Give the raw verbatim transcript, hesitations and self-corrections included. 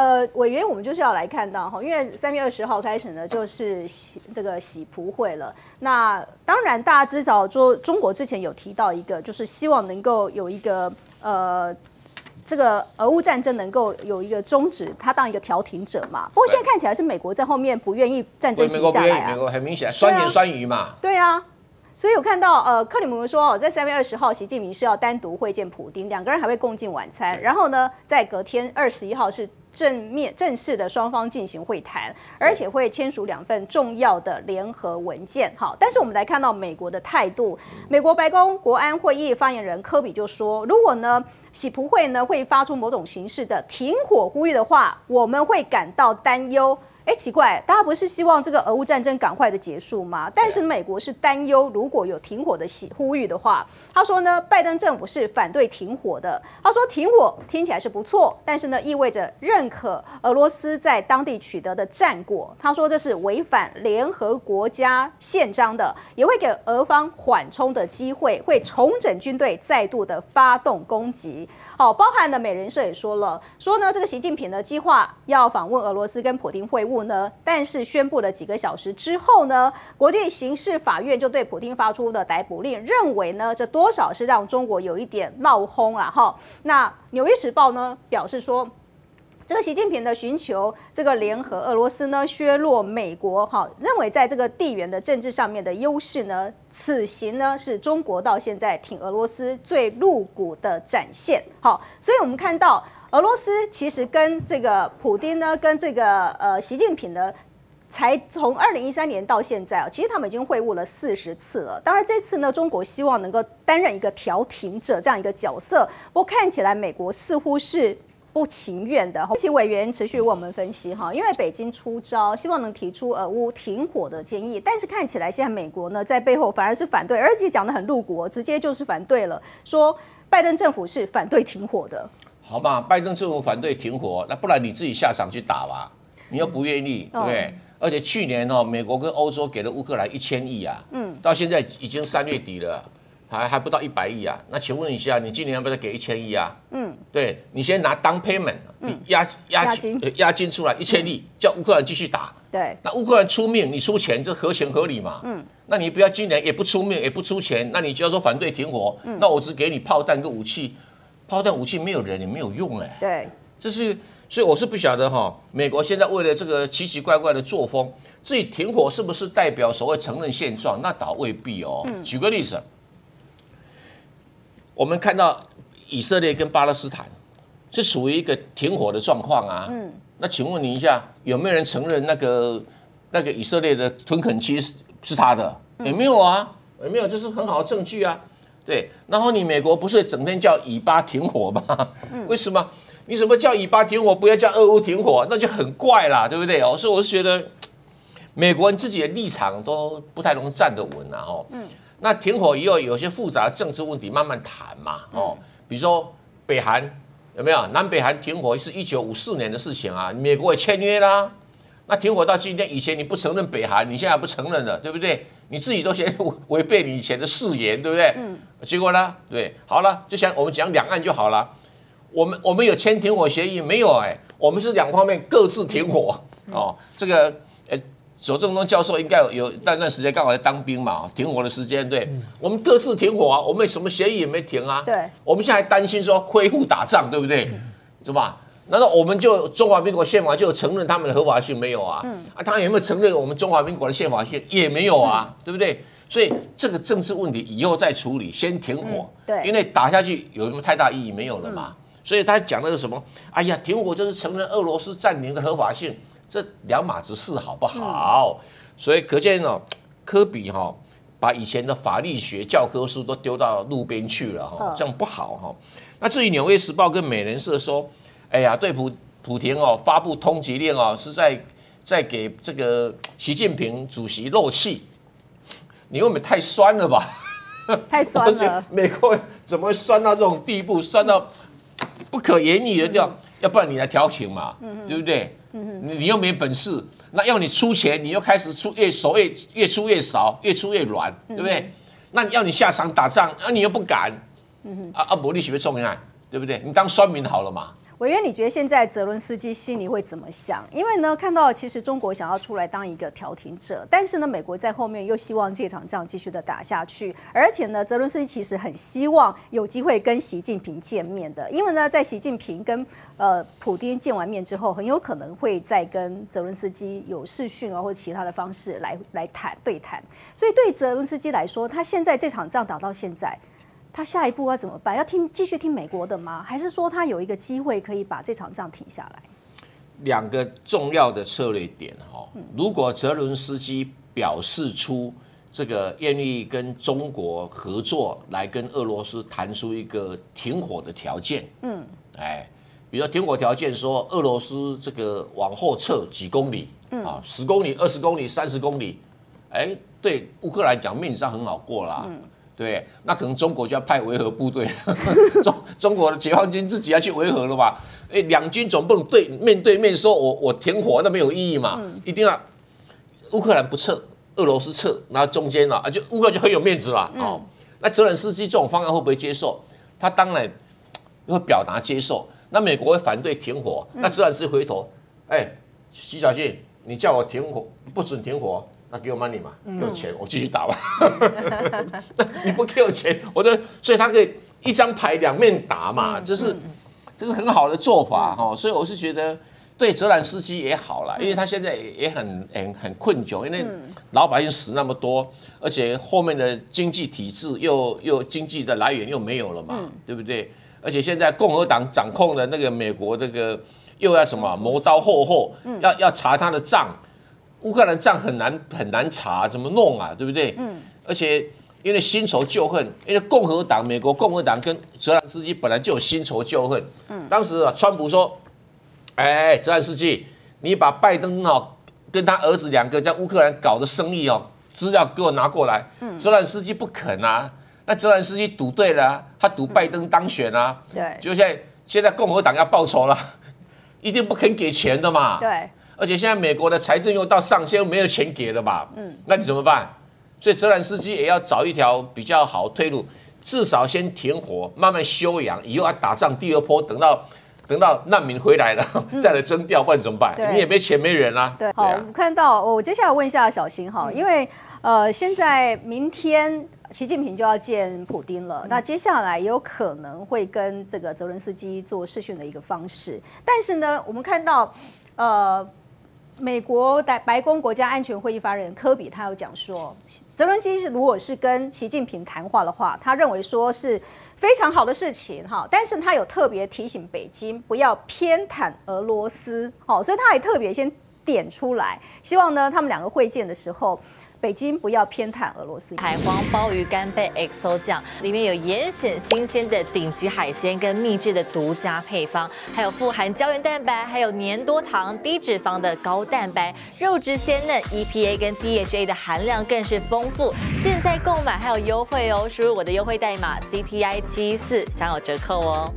呃，委员，我们就是要来看到哈，因为三月二十号开始呢，就是洗这个洗普会了。那当然，大家知道，说中国之前有提到一个，就是希望能够有一个呃。 这个俄乌战争能够有一个终止，他当一个调停者嘛。不过现在看起来是美国在后面不愿意战争停下来啊，美国很明显酸言酸语嘛。对啊，所以我看到呃，克里姆林说哦，在三月二十号，习近平是要单独会见普丁，两个人还会共进晚餐。然后呢，在隔天二十一号是正面正式的双方进行会谈，而且会签署两份重要的联合文件。好，但是我们来看到美国的态度，美国白宫国安会议发言人科比就说，如果呢。 喜普会呢会发出某种形式的停火呼吁的话，我们会感到担忧。哎，奇怪，大家不是希望这个俄乌战争赶快的结束吗？但是美国是担忧，如果有停火的呼吁的话，他说呢，拜登政府是反对停火的。他说停火听起来是不错，但是呢，意味着认可俄罗斯在当地取得的战果。他说这是违反联合国家宪章的，也会给俄方缓冲的机会，会重整军队，再度的发动攻击。 好，包含了美联社也说了，说呢，这个习近平呢计划要访问俄罗斯跟普丁会晤呢，但是宣布了几个小时之后呢，国际刑事法院就对普丁发出的逮捕令，认为呢这多少是让中国有一点闹轰啦哈。那《纽约时报》呢表示说。 这个习近平的寻求这个联合俄罗斯呢削弱美国哈，认为在这个地缘的政治上面的优势呢，此行呢是中国到现在挺俄罗斯最露骨的展现。好，所以我们看到俄罗斯其实跟这个普丁呢，跟这个呃习近平呢。 才从二零一三年到现在啊，其实他们已经会晤了四十次了。当然，这次呢，中国希望能够担任一个调停者这样一个角色，不过看起来美国似乎是。 不情愿的，其委员持续为我们分析哈，因为北京出招，希望能提出俄乌停火的建议，但是看起来现在美国呢在背后反而是反对，而且讲得很露骨，直接就是反对了，说拜登政府是反对停火的。好嘛，拜登政府反对停火，那不然你自己下场去打吧，你又不愿意，嗯、对不对？嗯 而且去年哦，美国跟欧洲给了乌克兰一千亿啊，嗯，到现在已经三月底了。 还还不到一百亿啊？那请问一下，你今年要不要再给一千亿啊？嗯，对你先拿down payment， 你押押金押金出来一千亿，叫乌克兰继续打。对，那乌克兰出面，你出钱，这合情合理嘛？嗯，那你不要今年也不出面也不出钱，那你就要说反对停火，嗯、那我只给你炮弹跟武器，炮弹武器没有人也没有用哎、欸。对，这是所以我是不晓得哈，美国现在为了这个奇奇怪怪的作风，自己停火是不是代表所谓承认现状？那倒未必哦。嗯、举个例子。 我们看到以色列跟巴勒斯坦是属于一个停火的状况啊。嗯，那请问你一下，有没有人承认那个那个以色列的屯垦区是他的？也没有啊，也没有，这是很好的证据啊。对，然后你美国不是整天叫以巴停火吗？为什么？你怎么叫以巴停火，不要叫俄乌停火，那就很怪啦，对不对哦？所以我是觉得美国人自己的立场都不太能站得稳啊。哦，嗯。 那停火以后，有些复杂的政治问题慢慢谈嘛，哦，比如说北韩有没有？南北韩停火是一九五四年的事情啊，美国也签约啦。那停火到今天，以前你不承认北韩，你现在不承认了，对不对？你自己都先违背你以前的誓言，对不对？嗯。结果呢？对，好了，就像我们讲两岸就好了。我们我们有签停火协议没有？哎，我们是两方面各自停火哦，这个。 左正东教授应该有有那段时间刚好在当兵嘛，停火的时间对，嗯、我们各自停火啊，我们什么协议也没停啊。对，我们现在还担心说恢复打仗，对不对？嗯、是吧？难道我们就中华民国宪法就承认他们的合法性没有啊？嗯、啊，他有没有承认我们中华民国的宪法性也没有啊？嗯、对不对？所以这个政治问题以后再处理，先停火，嗯、对，因为打下去有什么太大意义没有了嘛。嗯、所以他讲的是什么？哎呀，停火就是承认俄罗斯占领的合法性。 这两码子事好不好？嗯、所以可见哦，科比哈、哦、把以前的法律学教科书都丢到路边去了哈、哦，这样不好哈、哦。那至于《纽约时报》跟美联社说，哎呀，对普普廷哦发布通缉令哦，是在在给这个习近平主席漏气，你未免太酸了吧？太酸了！美国怎么会酸到这种地步？酸到不可言喻的地方，嗯、要不然你来调情嘛，嗯、对不对？ 你你又没本事，那要你出钱，你又开始出越手越越出越少，越出越软，对不对？嗯、那要你下场打仗，啊你又不敢，嗯、啊啊，不然你是不是冲进来，对不对？你当酸民好了嘛。委员，你觉得现在泽伦斯基心里会怎么想？因为呢，看到其实中国想要出来当一个调停者，但是呢，美国在后面又希望这场仗继续的打下去，而且呢，泽伦斯基其实很希望有机会跟习近平见面的，因为呢，在习近平跟呃普丁见完面之后，很有可能会再跟泽伦斯基有视讯啊，或者其他的方式来来谈对谈。所以对泽伦斯基来说，他现在这场仗打到现在。 他下一步要怎么办？要听继续听美国的吗？还是说他有一个机会可以把这场仗停下来？两个重要的策略点哈、哦，如果泽伦斯基表示出这个愿意跟中国合作，来跟俄罗斯谈出一个停火的条件，嗯，哎，比如说停火条件说俄罗斯这个往后撤几公里，嗯、啊，十公里、二十公里、三十公里，哎，对乌克兰讲面子上很好过啦。嗯 对，那可能中国就要派维和部队，中中国的解放军自己要去维和了吧？哎，两军总不能对面对面说我我停火，那没有意义嘛，嗯、一定要乌克兰不撤，俄罗斯撤，然后中间呢、啊，就乌克兰就很有面子了、嗯、哦。那泽连斯基这种方案会不会接受？他当然会表达接受。那美国会反对停火，那泽连斯基回头，哎，习小信，你叫我停火，不准停火。 那给我 money 嘛，给我钱，我继续打吧。你不给我钱，我的，所以他可以一张牌两面打嘛，这是这是很好的做法哈、哦。所以我是觉得对泽连斯基也好啦，因为他现在也很很很困窘，因为老百姓死那么多，而且后面的经济体制又又经济的来源又没有了嘛，对不对？而且现在共和党掌控了那个美国这个又要什么磨刀霍霍，要要查他的账。 乌克兰账很难很难查，怎么弄啊？对不对？嗯。而且因为新仇旧恨，因为共和党、美国共和党跟泽连斯基本来就有新仇旧恨。嗯。当时啊，川普说：“哎，泽连斯基，你把拜登哦跟他儿子两个在乌克兰搞的生意哦资料给我拿过来。”嗯。泽连斯基不肯啊，那泽连斯基赌对了、啊，他赌拜登当选啊。嗯、对。就现在现在共和党要报仇了，一定不肯给钱的嘛。对。 而且现在美国的财政又到上限，又没有钱给了吧？嗯，那你怎么办？所以泽连斯基也要找一条比较好退路，至少先停火，慢慢休养，以后要打仗第二波，等到等到难民回来了再来征调，不然怎么办？你也没钱没人啦、啊。对，好，我们看到，我接下来问一下小新哈，因为呃，现在明天。 习近平就要见普丁了，那接下来也有可能会跟这个泽伦斯基做视讯的一个方式。但是呢，我们看到，呃，美国白白宫国家安全会议发言人科比他有讲说，泽伦斯基如果是跟习近平谈话的话，他认为说是非常好的事情哈。但是他有特别提醒北京不要偏袒俄罗斯，好，所以他也特别先点出来，希望呢他们两个会见的时候。 北京不要偏袒俄罗斯。海皇鲍鱼干贝 X O 酱里面有严选新鲜的顶级海鲜跟秘制的独家配方，还有富含胶原蛋白、还有粘多糖、低脂肪的高蛋白，肉质鲜嫩 ，E P A 跟 D H A 的含量更是丰富。现在购买还有优惠哦，输入我的优惠代码 C T I 七一四享有折扣哦。